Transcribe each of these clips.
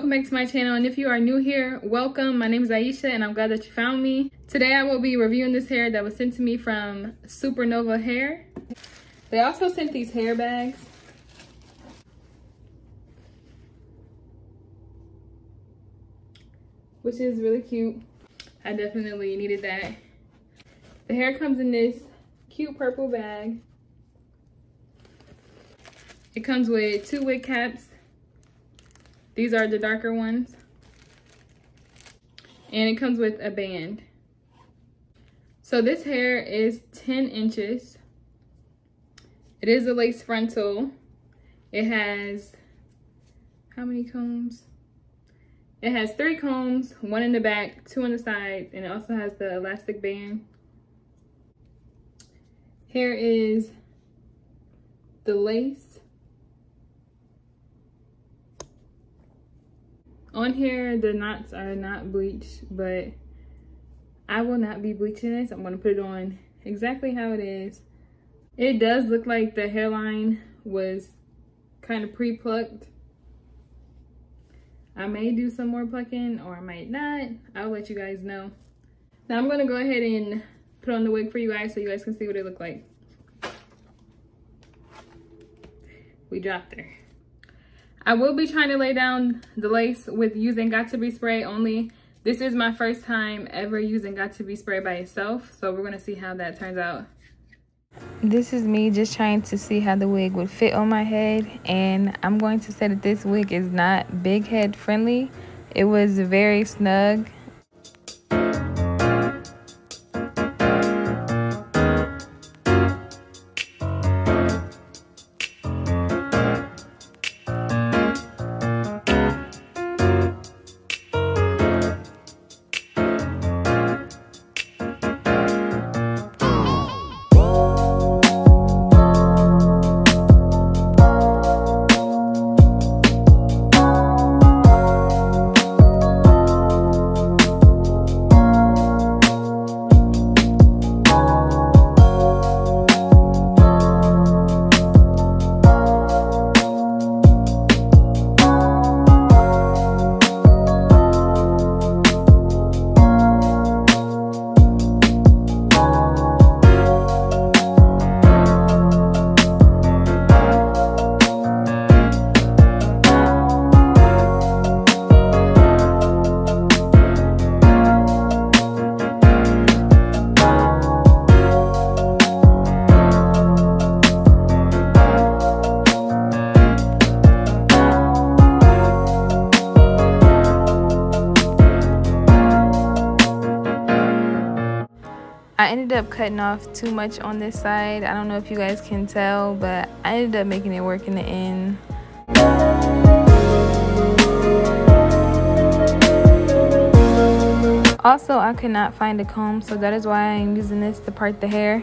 welcome back to my channel, and if you are new here, welcome. My name is Aisha and I'm glad that you found me. Today I will be reviewing this hair that was sent to me from Supernova Hair. They also sent these hair bags. Which is really cute. I definitely needed that. The hair comes in this cute purple bag. It comes with two wig caps. These are the darker ones. And it comes with a band. So this hair is 10 inches. It is a lace frontal. It has, how many combs? It has 3 combs, 1 in the back, 2 on the sides, and it also has the elastic band. Here is the lace. On here, the knots are not bleached, but I will not be bleaching this. I'm going to put it on exactly how it is. It does look like the hairline was kind of pre-plucked. I may do some more plucking or I might not. I'll let you guys know. Now I'm going to go ahead and put on the wig for you guys so you guys can see what it looked like. We dropped her. I will be trying to lay down the lace with using Got2b spray only. This is my first time ever using Got2b spray by itself, so we're gonna see how that turns out. This is me just trying to see how the wig would fit on my head, and I'm going to say that this wig is not big head friendly. It was very snug. I ended up cutting off too much on this side. I don't know if you guys can tell, but I ended up making it work in the end. Also, I could not find a comb, so that is why I'm using this to part the hair.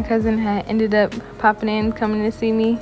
my cousin had ended up popping in, coming to see me.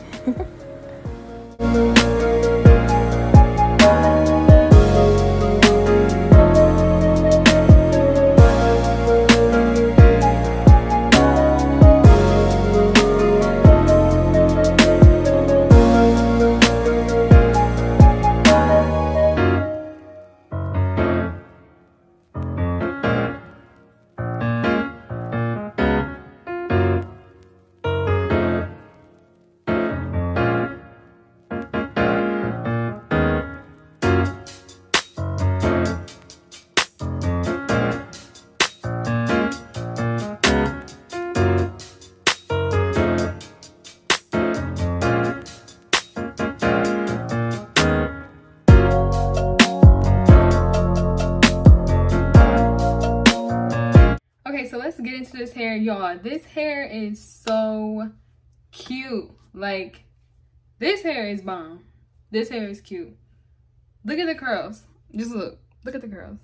So let's get into this hair, y'all. This hair is so cute. Like, this hair is bomb. This hair is cute. Look at the curls. Just look. Look at the curls.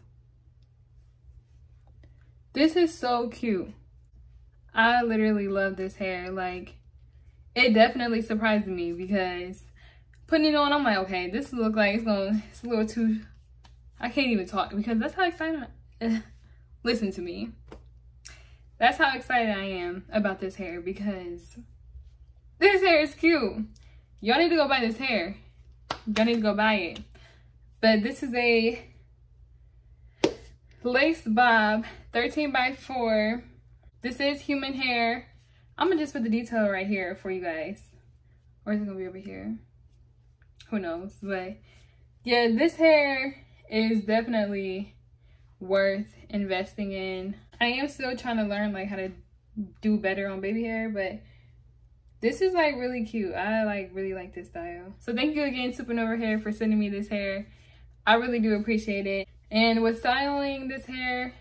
This is so cute. I literally love this hair. Like, it definitely surprised me because putting it on, I'm like, okay, this look like it's a little too, I can't even talk because that's how excited I, listen to me. That's how excited I am about this hair because this hair is cute. Y'all need to go buy this hair. Y'all need to go buy it. But this is a lace bob, 13x4. This is human hair. I'm gonna just put the detail right here for you guys. Or is it gonna be over here? Who knows? But yeah, this hair is definitely worth investing in. I am still trying to learn like how to do better on baby hair, but this is like really cute. I like really like this style. So thank you again, Supernova Hair, for sending me this hair. I really do appreciate it. And with styling this hair,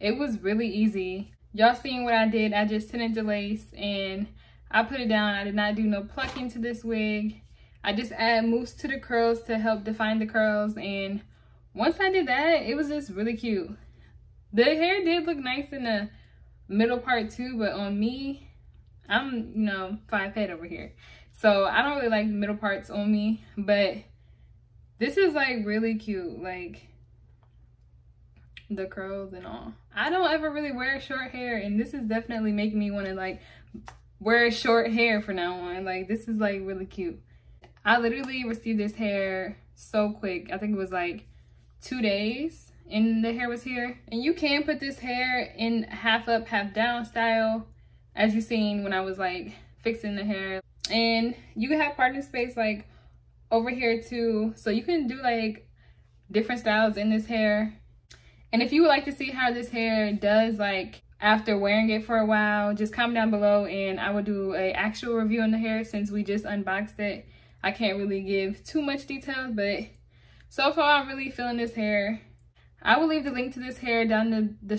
it was really easy. Y'all seen what I did. I just tinted the lace and I put it down. I did not do no plucking to this wig. I just add mousse to the curls to help define the curls, and once I did that, it was just really cute. The hair did look nice in the middle part too, but on me, I'm, you know, 5 head over here. So I don't really like middle parts on me, but this is like really cute, like the curls and all. I don't ever really wear short hair, and this is definitely making me want to like wear short hair from now on. Like, this is like really cute. I literally received this hair so quick. I think it was like 2 days. And the hair was here, and you can put this hair in half up, half down style, as you seen when I was like fixing the hair. And you can have parting space like over here too, so you can do like different styles in this hair. And if you would like to see how this hair does like after wearing it for a while, just comment down below and I will do an actual review on the hair. Since we just unboxed it, I can't really give too much detail, but so far I'm really feeling this hair. I will leave the link to this hair down in the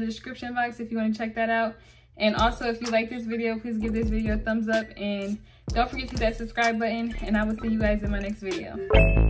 description box if you want to check that out. And also, if you like this video, please give this video a thumbs up and don't forget to hit that subscribe button, and I will see you guys in my next video.